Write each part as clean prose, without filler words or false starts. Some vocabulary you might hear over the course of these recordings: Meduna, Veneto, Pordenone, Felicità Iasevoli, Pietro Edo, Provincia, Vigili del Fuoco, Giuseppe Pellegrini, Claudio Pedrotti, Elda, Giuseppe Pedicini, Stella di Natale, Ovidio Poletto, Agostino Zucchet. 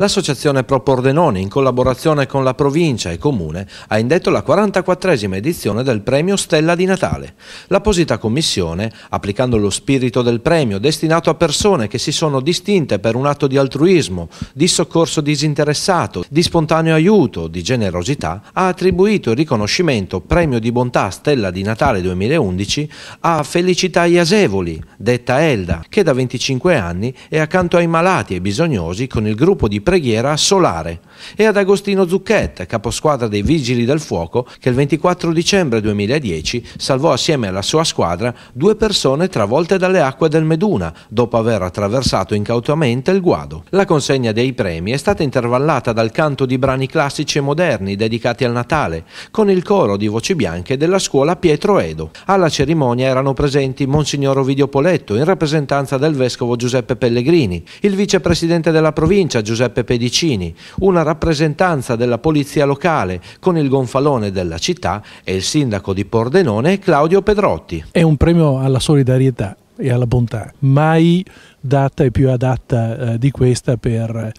L'associazione Pro Pordenone, in collaborazione con la provincia e comune, ha indetto la 44esima edizione del premio Stella di Natale. L'apposita commissione, applicando lo spirito del premio destinato a persone che si sono distinte per un atto di altruismo, di soccorso disinteressato, di spontaneo aiuto, di generosità, ha attribuito il riconoscimento Premio di Bontà Stella di Natale 2011 a Felicità Iasevoli, detta Elda, che da 25 anni è accanto ai malati e bisognosi con il gruppo di preghiera solare, e ad Agostino Zucchet, caposquadra dei Vigili del Fuoco, che il 24 dicembre 2010 salvò assieme alla sua squadra 2 persone travolte dalle acque del Meduna dopo aver attraversato incautamente il guado. La consegna dei premi è stata intervallata dal canto di brani classici e moderni dedicati al Natale, con il coro di voci bianche della scuola Pietro Edo. Alla cerimonia erano presenti Monsignor Ovidio Poletto, in rappresentanza del Vescovo Giuseppe Pellegrini, il Vicepresidente della Provincia Giuseppe Pedicini, una rappresentanza della Polizia Locale con il gonfalone della città e il Sindaco di Pordenone Claudio Pedrotti. È un premio alla solidarietà e alla bontà, mai data e più adatta di questa per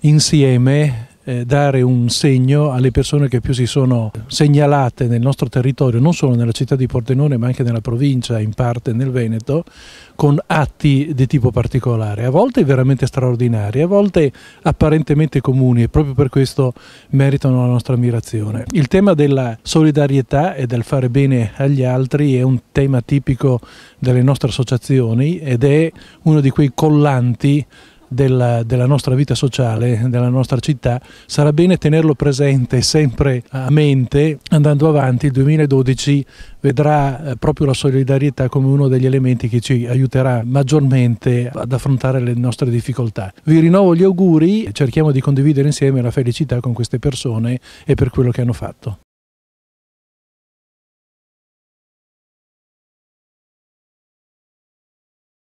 insieme dare un segno alle persone che più si sono segnalate nel nostro territorio, non solo nella città di Pordenone ma anche nella provincia, in parte nel Veneto, con atti di tipo particolare, a volte veramente straordinari, a volte apparentemente comuni, e proprio per questo meritano la nostra ammirazione. Il tema della solidarietà e del fare bene agli altri è un tema tipico delle nostre associazioni ed è uno di quei collanti della nostra vita sociale, della nostra città. Sarà bene tenerlo presente, sempre a mente, andando avanti. Il 2012 vedrà proprio la solidarietà come uno degli elementi che ci aiuterà maggiormente ad affrontare le nostre difficoltà. Vi rinnovo gli auguri e cerchiamo di condividere insieme la felicità con queste persone e per quello che hanno fatto.